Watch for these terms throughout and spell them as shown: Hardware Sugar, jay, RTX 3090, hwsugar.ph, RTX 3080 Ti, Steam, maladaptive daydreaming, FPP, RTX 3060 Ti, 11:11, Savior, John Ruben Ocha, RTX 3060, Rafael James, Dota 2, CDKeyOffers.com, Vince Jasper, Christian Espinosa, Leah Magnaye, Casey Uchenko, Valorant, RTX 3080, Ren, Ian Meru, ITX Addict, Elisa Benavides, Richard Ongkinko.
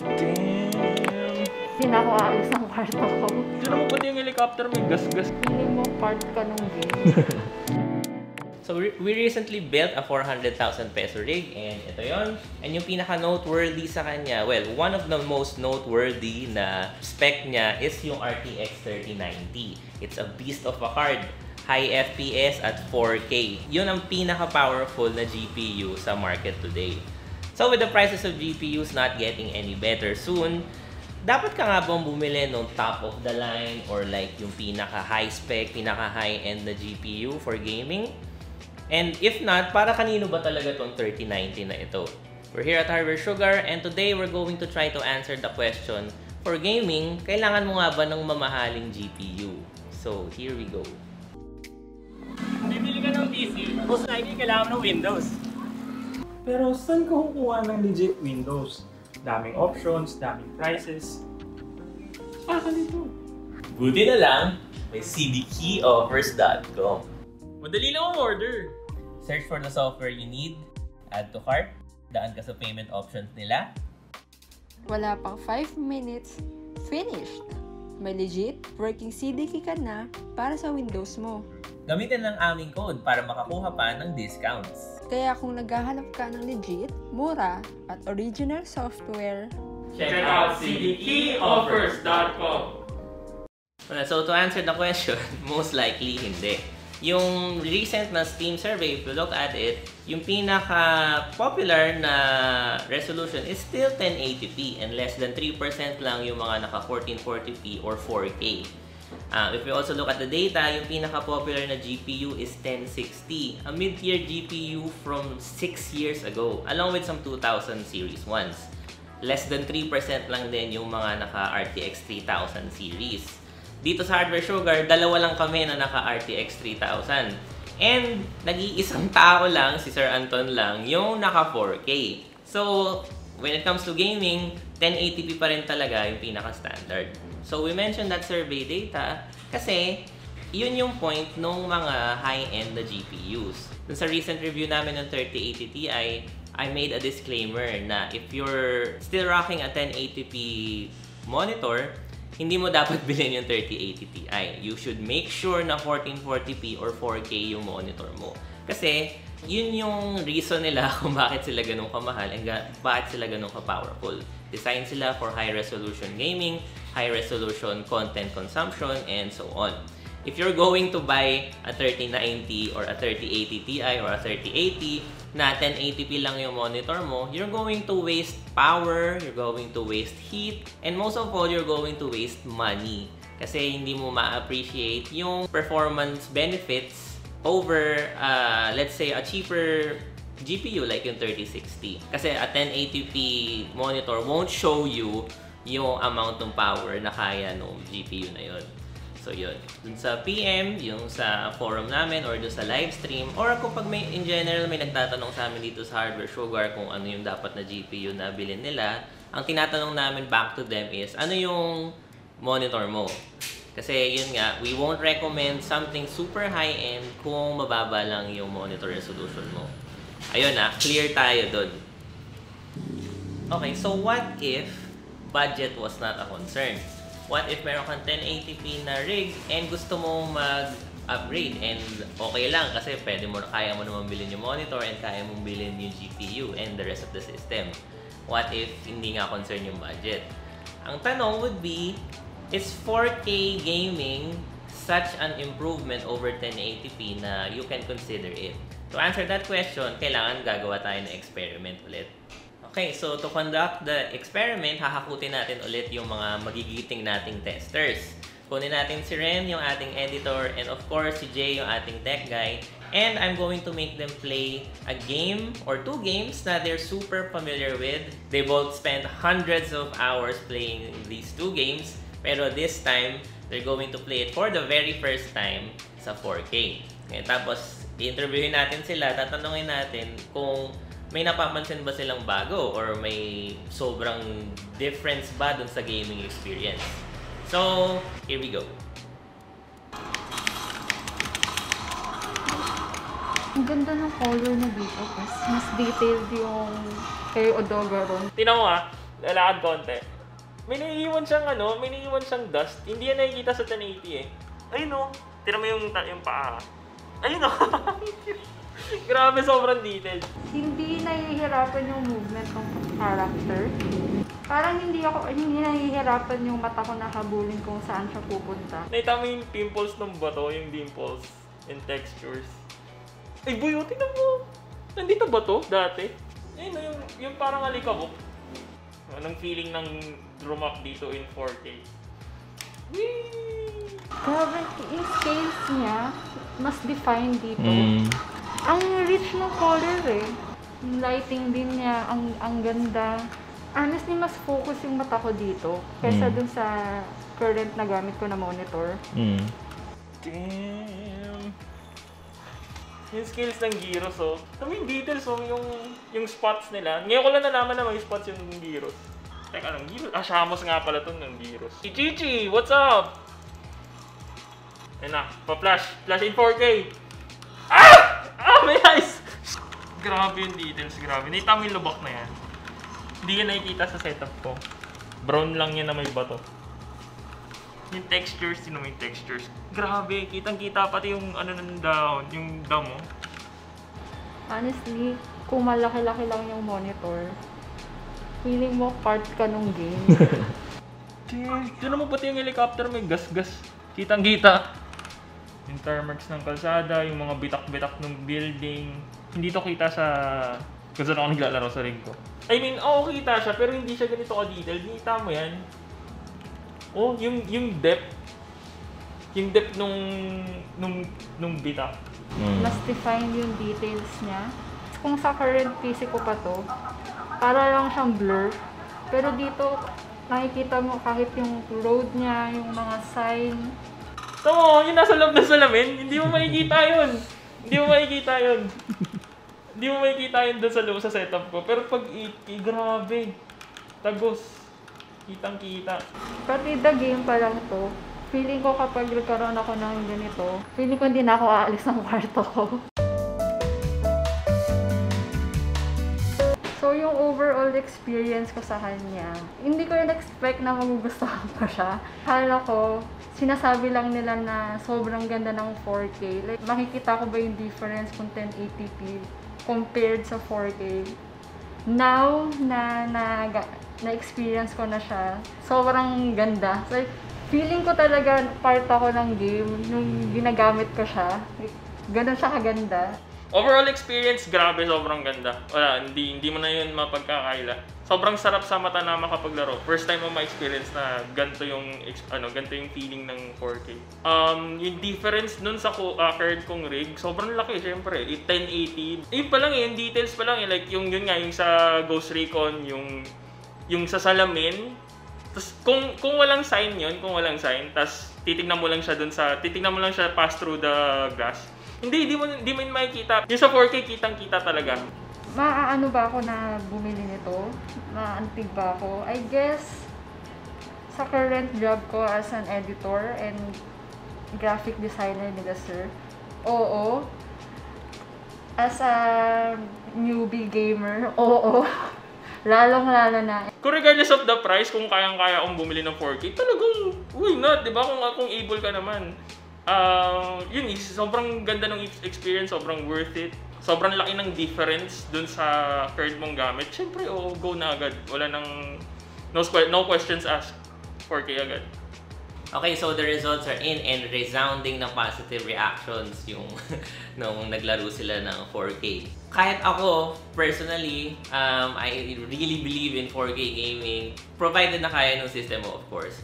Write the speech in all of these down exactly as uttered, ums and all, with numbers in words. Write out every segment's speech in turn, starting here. Damn! Sinakawa ang isang part ako. Diyan naman pati yung helicopter may gas-gas. Hindi mo part ka nung game. So we recently built a four hundred thousand peso rig and ito yon. And yung pinaka-noteworthy sa kanya, well, one of the most noteworthy na spec niya is yung R T X thirty ninety. It's a beast of a card. High F P S at four K. Yun ang pinaka-powerful na G P U sa market today. So with the prices of G P Us not getting any better soon, dapat ka nga bang bumili ng top of the line or like yung pinaka-high spec, pinaka-high-end na G P U for gaming? And if not, para kanino ba talaga itong thirty ninety na ito? We're here at Hardware Sugar and today we're going to try to answer the question, for gaming, kailangan mo nga ba ng mamahaling G P U? So here we go. Bibili ka ng P C, most likely kailangan ng Windows. Pero saan ko kukuha ng legit Windows? Daming options, daming prices. Saka nito. Buti na lang, may C D key offers dot com. Madali lang ang order. Search for the software you need, add to cart, daan ka sa payment options nila. Wala pang five minutes, finished. May legit working C D key ka na para sa Windows mo. Gamitin lang aming code para makakuha pa ng discounts. Kaya kung naghahanap ka ng legit, mura, at original software, check out C D key offers dot com. So to answer the question, most likely hindi. Yung recent na Steam survey, if you look at it, yung pinaka-popular na resolution is still ten eighty p and less than three percent lang yung mga naka fourteen forty p or four K. Uh, if we also look at the data, yung pinaka-popular na G P U is ten sixty, a mid-tier G P U from six years ago, along with some two thousand series ones. Less than three percent lang din yung mga naka R T X three thousand series. Dito sa Hardware Sugar, dalawa lang kami na naka R T X three thousand. And nag-iisang tao lang, si Sir Anton lang, yung naka four K. So, when it comes to gaming, ten eighty p pa rin talaga yung pinaka-standard. So we mentioned that survey data kasi yun yung point ng mga high-end na G P Us. Sa recent review namin ng thirty eighty T I, I made a disclaimer na if you're still rocking a ten eighty p monitor, hindi mo dapat bilhin yung thirty eighty T I. You should make sure na fourteen forty p or four K yung monitor mo. Kasi yun yung reason nila kung bakit sila ganun kamahal and bakit sila ganun ka-powerful. Design sila for high-resolution gaming, high-resolution content consumption, and so on. If you're going to buy a thirty ninety or a thirty eighty T I or a thirty eighty na ten eighty p lang yung monitor mo, you're going to waste power, you're going to waste heat, and most of all, you're going to waste money. Kasi hindi mo ma-appreciate yung performance benefits over, uh, let's say, a cheaper G P U like yung thirty sixty. Kasi a ten eighty p monitor won't show you yung amount ng power na kaya ng G P U na yun. So yun, dun sa P M, yung sa forum namin, or dun sa live stream, or kapag may, in general, may nagtatanong sa amin dito sa Hardware Sugar kung ano yung dapat na G P U na bilhin nila, ang tinatanong namin back to them is, ano yung monitor mo? Kasi yun nga, we won't recommend something super high-end kung mababa lang yung monitor resolution mo. Ayun na, clear tayo dun. Okay, so what if budget was not a concern? What if meron kang ten eighty p na rig and gusto mo mag-upgrade and okay lang kasi pwede mo, kaya mo naman bilhin yung monitor and kaya mo bilhin yung G P U and the rest of the system. What if hindi nga concern yung budget? Ang tanong would be, is four K gaming such an improvement over ten eighty p na you can consider it? To answer that question, kailangan gagawa tayo ng experiment ulit. Okay, so to conduct the experiment, hahakutin natin ulit yung mga magigiting nating testers. Kunin natin si Ren, yung ating editor, and of course si Jay, yung ating tech guy. And I'm going to make them play a game or two games that they're super familiar with. They both spent hundreds of hours playing these two games. Pero this time, they're going to play it for the very first time sa four K. Okay, tapos, i-interviewin natin sila, tatanungin natin kung may napapansin ba silang bago or may sobrang difference ba dun sa gaming experience. So, here we go. Ang ganda ng color na dito. Mas detailed yung kay Odogaro. Tinawa, lalakad konti. May naiiwan siyang ano, may naiiwan siyang dust. Hindi yan nakikita sa ten eighty eh. Ayun o. Tira mo yung, yung paa. Ayun o. Grabe, sobrang detailed. Hindi nahihirapan yung movement ng character. Parang hindi ako, hindi nahihirapan yung mata ko na habulin kung saan siya pupunta. Nakita mo yung pimples ng bato, yung dimples and textures. Ay boy, tingnan mo! Nandito ba to dati? Ayun o, yung, yung parang alikabok. Anong feeling ng drum up dito in four K? Whee! Grabe, yung scales niya, mas defined dito. Mm. Ang rich ng color eh. Lighting din niya, ang, ang ganda. Honestly, mas focus yung mata ko dito kaysa mm. dun sa current na gamit ko na monitor. Mm. Damn! Yung skills ng gyros, oh. Tama yung details, oh. Yung, yung spots nila. Ngayon ko lang nalaman na may spots yung gyros. Teka, anong gyros? Ah, Shamos nga pala ito ng gyros. Hey, Chichi! What's up? Ayun na, pa-flash. Flash in four K! Ah! Ah, may eyes! Grabe yung details, grabe. Nakita mo yung lubak na yan. Hindi yan nakikita sa setup ko. Brown lang yan na may bato. Yung textures, yun yung textures. Grabe, kitang-kita pati yung ano ng down, yung damo. Honestly, kung malaki-laki lang yung monitor, feeling mo part ka nung game. Diyan mo pati yung helicopter, may gas-gas. Kitang-kita. Yung tarmacs ng kalsada, yung mga bitak-bitak ng building. Hindi to kita sa... Kasi ako naglalaro sa ring ko. I mean, oo, oh, kita siya, pero hindi siya ganito ka-detailed. Kita mo yan. Oh, yung, yung depth. Yung depth nung, nung, nung bitak. Mm. Mas defined yung details niya. Kung sa current P C ko pa to, para lang siyang blur. Pero dito, nakikita mo kahit yung road niya, yung mga sign. Oo, yung nasa loob na salamin, hindi mo makikita yun. Hindi mo makikita yun. Hindi mo makikita yun doon sa loob sa setup ko. Pero pag eight K, grabe. Tagos. Kitang-kita. Pati the game pa lang to. Feeling ko kapag nagkaroon ako ng ganito, feeling ko hindi na ako aalis ng kwarto ko. So yung overall experience ko sa kanya, hindi ko in-expect na magugustuhan ko siya. Akala ko, sinasabi lang nila na sobrang ganda ng four K. Like, makikita ko ba yung difference kung ten eighty p? Compared sa four K. Now na na-experience na ko na siya, sobrang ganda. Like, feeling ko talaga part ako ng game nung ginagamit ko siya. Ganun siya kaganda. Overall experience, grabe, sobrang ganda. Wala, hindi, hindi mo na yun mapagkakaila. Sobrang sarap sa mata na makapaglaro. First time mo ma-experience na ganito yung, ano, ganito yung feeling ng four K. Um, yung difference nun sa uh, current kong rig, sobrang laki, syempre. Yung ten eighty. Yun pa lang eh, yung details pa lang eh. Like, yung yun nga, yung sa Ghost Recon, yung, yung sa salamin. Tapos, kung, kung walang sign yun, kung walang sign, tapos titignan mo lang siya dun sa, titignan mo lang siya pass through the glass. Hindi, hindi mo, hindi mo makikita. Yung sa four K, kitang-kita talaga. Maaano ba ako na bumili nito? Maantig ba ako? I guess, sa current job ko as an editor and graphic designer nila, sir. Oo. As a newbie gamer, oo. Lalong-lalo na. Kung regardless of the price, kung kayang-kaya akong bumili ng four K, talagang, why not? Diba? Kung, kung able ka naman. Uh, yun, sobrang ganda ng experience, sobrang worth it. Sobrang laki ng difference dun sa current mong gamit. Siyempre, oh, go na agad. Wala nang, no, no questions asked. four K agad. Okay, so the results are in and resounding na positive reactions yung nung naglaro sila ng four K. Kahit ako, personally, um, I really believe in four K gaming. Provided na kaya ng system mo, of course.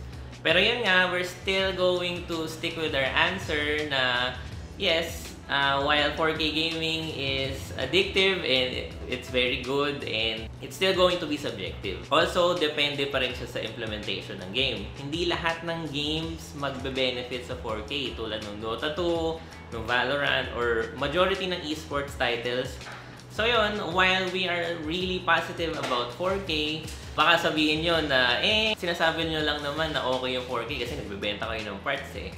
Pero yun nga, we're still going to stick with our answer na yes, uh, while four K gaming is addictive and it's very good and it's still going to be subjective. Also, depende pa rin siya sa implementation ng game. Hindi lahat ng games magbe-benefit sa four K tulad ng Dota two, ng Valorant, or majority ng esports titles. So yun, while we are really positive about four K, baka sabihin nyo na, eh, sinasabi nyo lang naman na okay yung four K kasi nagbebenta kayo ng parts eh.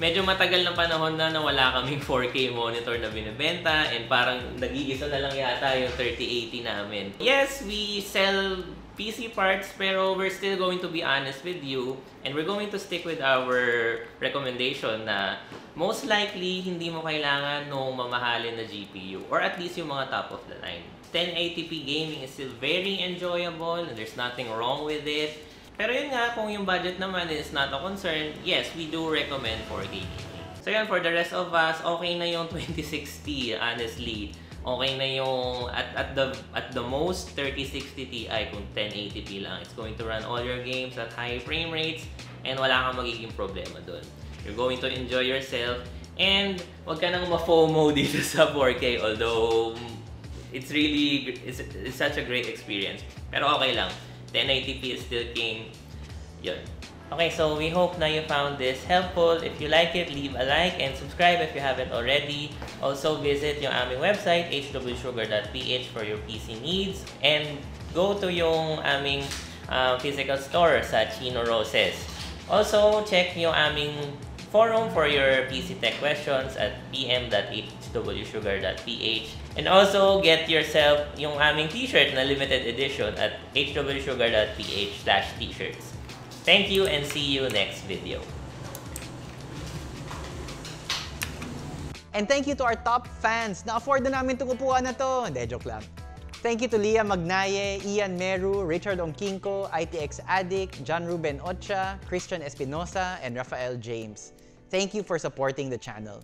Medyo matagal ng panahon na nawala kaming four K monitor na binibenta and parang nag-iisa na lang yata yung thirty eighty namin. Yes, we sell P C parts, pero we're still going to be honest with you and we're going to stick with our recommendation na most likely hindi mo kailangan ng mamahalin na G P U or at least yung mga top of the line. ten eighty p gaming is still very enjoyable and there's nothing wrong with it. Pero yun nga, kung yung budget naman is not a concern, yes, we do recommend for gaming. So yun, for the rest of us, okay na yung twenty sixty, honestly. Okay na yung at at the at the most thirty sixty T I kung ten eighty p lang. It's going to run all your games at high frame rates and wala kang magiging problema doon. You're going to enjoy yourself and wag ka nang ma-FOMO dito sa four K, although it's really it's, it's such a great experience. Pero okay lang. ten eighty p is still king. Yun. Okay, so we hope na you found this helpful. If you like it, leave a like and subscribe if you haven't already. Also, visit yung aming website, h w sugar dot p h for your P C needs. And go to yung aming uh, physical store sa Chino Roses. Also, check yung aming forum for your P C tech questions at p m dot h w sugar dot p h. And also, get yourself yung aming t-shirt na limited edition at h w sugar dot p h slash t shirts. Thank you and see you next video. And thank you to our top fans na afford na namin itong upuan na to. Hindi, joke lang. Thank you to Leah Magnaye, Ian Meru, Richard Ongkinko, I T X Addict, John Ruben Ocha, Christian Espinosa, and Rafael James. Thank you for supporting the channel.